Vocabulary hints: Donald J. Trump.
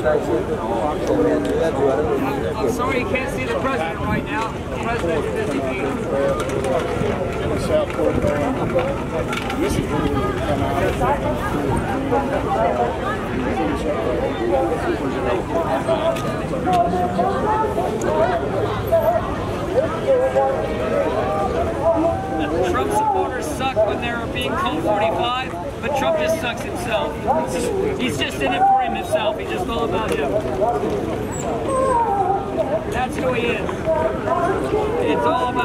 I'm sorry you can't see the president right now. The president is busy. Trump supporters suck when they're being called 45. But Trump just sucks himself. He's just in it for him himself. He's just all about him. That's who he is. It's all about